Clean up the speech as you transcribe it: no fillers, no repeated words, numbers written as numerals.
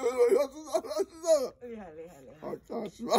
厉害厉害厉害！好，是吧？